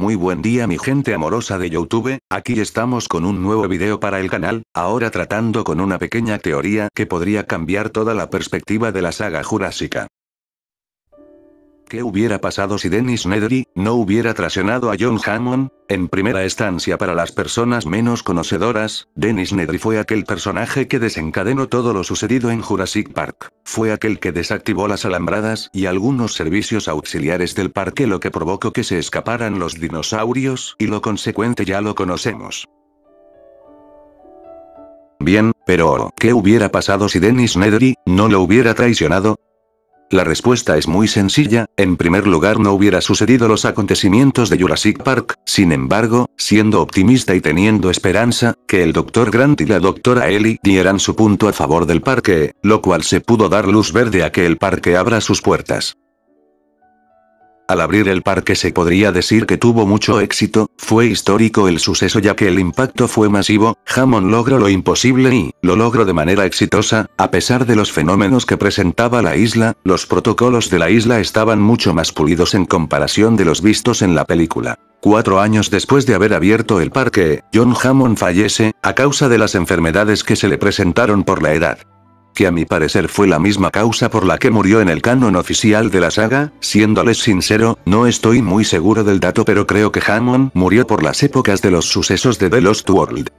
Muy buen día mi gente amorosa de YouTube, aquí estamos con un nuevo video para el canal, ahora tratando con una pequeña teoría que podría cambiar toda la perspectiva de la saga jurásica. ¿Qué hubiera pasado si Dennis Nedry no hubiera traicionado a John Hammond? En primera instancia para las personas menos conocedoras, Dennis Nedry fue aquel personaje que desencadenó todo lo sucedido en Jurassic Park. Fue aquel que desactivó las alambradas y algunos servicios auxiliares del parque, lo que provocó que se escaparan los dinosaurios, y lo consecuente ya lo conocemos. Bien, pero ¿qué hubiera pasado si Dennis Nedry no lo hubiera traicionado? La respuesta es muy sencilla, en primer lugar no hubiera sucedido los acontecimientos de Jurassic Park, sin embargo, siendo optimista y teniendo esperanza, que el Dr. Grant y la Dra. Ellie dieran su punto a favor del parque, lo cual se pudo dar luz verde a que el parque abra sus puertas. Al abrir el parque se podría decir que tuvo mucho éxito, fue histórico el suceso ya que el impacto fue masivo, Hammond logró lo imposible y lo logró de manera exitosa, a pesar de los fenómenos que presentaba la isla, los protocolos de la isla estaban mucho más pulidos en comparación de los vistos en la película. 4 años después de haber abierto el parque, John Hammond fallece, a causa de las enfermedades que se le presentaron por la edad. Que a mi parecer fue la misma causa por la que murió en el canon oficial de la saga, siéndoles sincero, no estoy muy seguro del dato pero creo que Hammond murió por las épocas de los sucesos de The Lost World.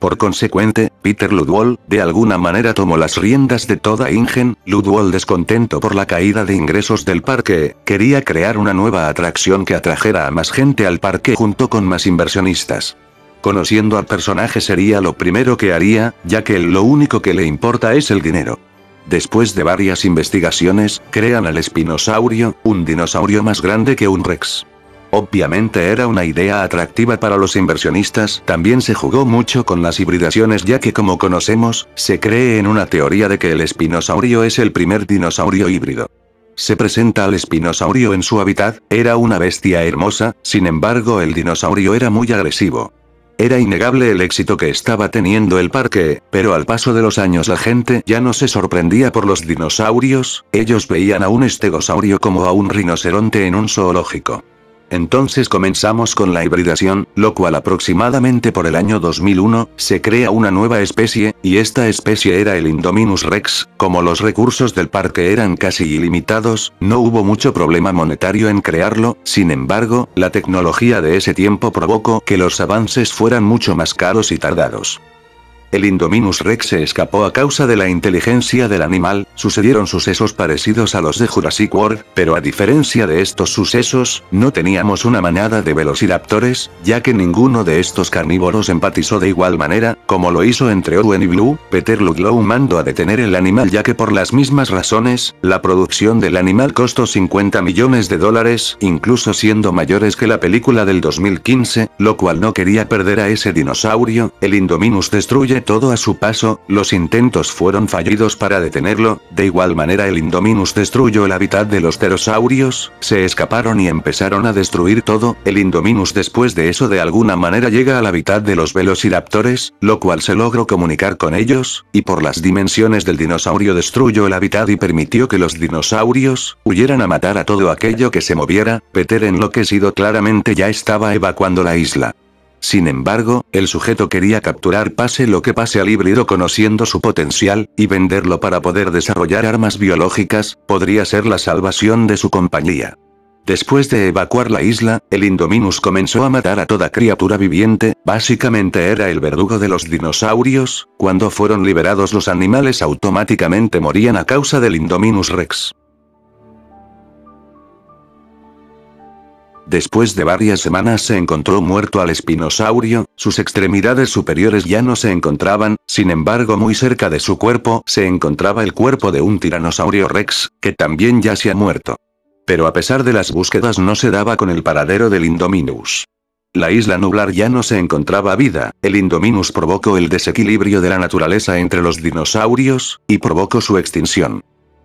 Por consecuente, Peter Ludlow, de alguna manera tomó las riendas de toda Ingen. Ludlow, descontento por la caída de ingresos del parque, quería crear una nueva atracción que atrajera a más gente al parque junto con más inversionistas. Conociendo al personaje sería lo primero que haría, ya que lo único que le importa es el dinero. Después de varias investigaciones, crean al espinosaurio, un dinosaurio más grande que un rex. Obviamente era una idea atractiva para los inversionistas, también se jugó mucho con las hibridaciones ya que como conocemos, se cree en una teoría de que el espinosaurio es el primer dinosaurio híbrido. Se presenta al espinosaurio en su hábitat, era una bestia hermosa, sin embargo el dinosaurio era muy agresivo. Era innegable el éxito que estaba teniendo el parque, pero al paso de los años la gente ya no se sorprendía por los dinosaurios, ellos veían a un estegosaurio como a un rinoceronte en un zoológico. Entonces comenzamos con la hibridación, lo cual aproximadamente por el año 2001, se crea una nueva especie, y esta especie era el Indominus Rex. Como los recursos del parque eran casi ilimitados, no hubo mucho problema monetario en crearlo, sin embargo, la tecnología de ese tiempo provocó que los avances fueran mucho más caros y tardados. El Indominus Rex se escapó a causa de la inteligencia del animal, sucedieron sucesos parecidos a los de Jurassic World, pero a diferencia de estos sucesos, no teníamos una manada de velociraptores, ya que ninguno de estos carnívoros empatizó de igual manera, como lo hizo entre Owen y Blue. Peter Ludlow mandó a detener el animal ya que por las mismas razones, la producción del animal costó $50 millones, incluso siendo mayores que la película del 2015, lo cual no quería perder a ese dinosaurio. El Indominus destruye todo a su paso, los intentos fueron fallidos para detenerlo, de igual manera el Indominus destruyó el hábitat de los pterosaurios, se escaparon y empezaron a destruir todo, el Indominus después de eso de alguna manera llega al hábitat de los velociraptores, lo cual se logró comunicar con ellos, y por las dimensiones del dinosaurio destruyó el hábitat y permitió que los dinosaurios huyeran a matar a todo aquello que se moviera. Peter enloquecido claramente ya estaba evacuando la isla. Sin embargo, el sujeto quería capturar pase lo que pase al híbrido conociendo su potencial, y venderlo para poder desarrollar armas biológicas, podría ser la salvación de su compañía. Después de evacuar la isla, el Indominus comenzó a matar a toda criatura viviente, básicamente era el verdugo de los dinosaurios, cuando fueron liberados los animales automáticamente morían a causa del Indominus Rex. Después de varias semanas se encontró muerto al espinosaurio, sus extremidades superiores ya no se encontraban, sin embargo muy cerca de su cuerpo se encontraba el cuerpo de un tiranosaurio rex, que también ya se ha muerto. Pero a pesar de las búsquedas no se daba con el paradero del Indominus. La isla Nublar ya no se encontraba vida, el Indominus provocó el desequilibrio de la naturaleza entre los dinosaurios, y provocó su extinción.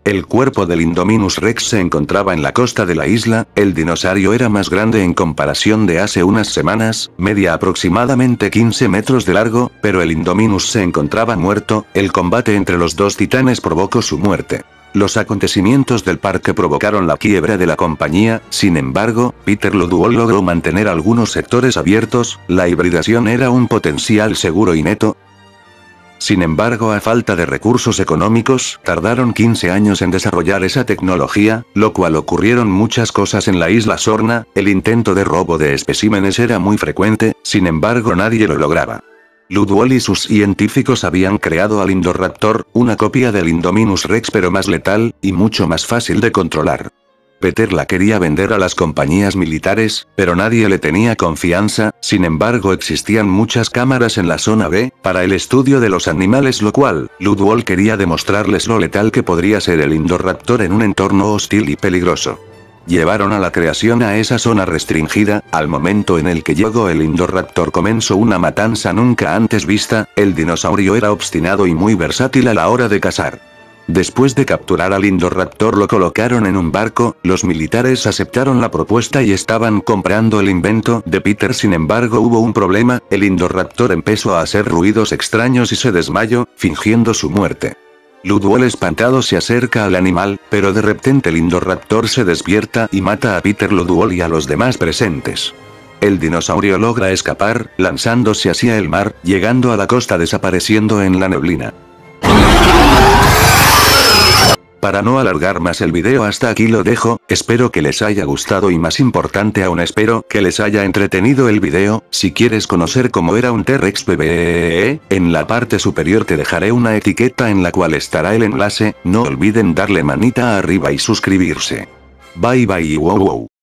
El cuerpo del Indominus Rex se encontraba en la costa de la isla, el dinosaurio era más grande en comparación de hace unas semanas, medía aproximadamente 15 metros de largo, pero el Indominus se encontraba muerto, el combate entre los dos titanes provocó su muerte. Los acontecimientos del parque provocaron la quiebra de la compañía, sin embargo, Peter Ludlow logró mantener algunos sectores abiertos, la hibridación era un potencial seguro y neto. Sin embargo, a falta de recursos económicos, tardaron 15 años en desarrollar esa tecnología, lo cual ocurrieron muchas cosas en la isla Sorna, el intento de robo de especímenes era muy frecuente, sin embargo nadie lo lograba. Ludlow y sus científicos habían creado al Indoraptor, una copia del Indominus Rex pero más letal, y mucho más fácil de controlar. Peter la quería vender a las compañías militares, pero nadie le tenía confianza, sin embargo existían muchas cámaras en la zona B, para el estudio de los animales lo cual, Ludlow quería demostrarles lo letal que podría ser el Indoraptor en un entorno hostil y peligroso. Llevaron a la creación a esa zona restringida, al momento en el que llegó el Indoraptor comenzó una matanza nunca antes vista, el dinosaurio era obstinado y muy versátil a la hora de cazar. Después de capturar al Indoraptor lo colocaron en un barco, los militares aceptaron la propuesta y estaban comprando el invento de Peter, sin embargo hubo un problema, el Indoraptor empezó a hacer ruidos extraños y se desmayó, fingiendo su muerte. Ludlow espantado se acerca al animal, pero de repente el Indoraptor se despierta y mata a Peter Ludlow y a los demás presentes. El dinosaurio logra escapar, lanzándose hacia el mar, llegando a la costa desapareciendo en la neblina. Para no alargar más el video hasta aquí lo dejo, espero que les haya gustado y más importante aún espero que les haya entretenido el video, si quieres conocer cómo era un T-Rex bebé, en la parte superior te dejaré una etiqueta en la cual estará el enlace, no olviden darle manita arriba y suscribirse. Bye bye y wow wow.